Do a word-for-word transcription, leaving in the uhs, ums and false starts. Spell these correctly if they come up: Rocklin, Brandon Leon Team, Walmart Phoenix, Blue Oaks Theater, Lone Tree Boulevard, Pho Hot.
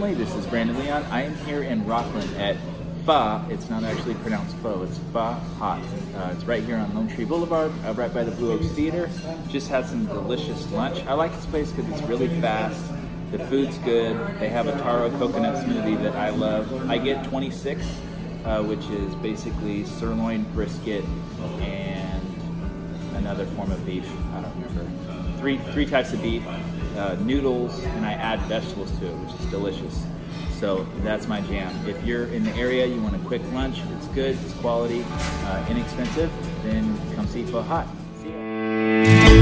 family. This is Brandon Leon. I am here in Rocklin at Pho. It's not actually pronounced Pho, it's Pho Hot. Uh, it's right here on Lone Tree Boulevard, uh, right by the Blue Oaks Theater. Just had some delicious lunch. I like this place because it's really fast. The food's good. They have a taro coconut smoothie that I love. I get twenty-six, uh, which is basically sirloin, brisket, and another form of beef. I don't remember. Three, three types of beef. Uh, noodles, and I add vegetables to it, which is delicious. So that's my jam. If you're in the area, you want a quick lunch, it's good, it's quality, uh, inexpensive, then come see Pho Hot. See ya.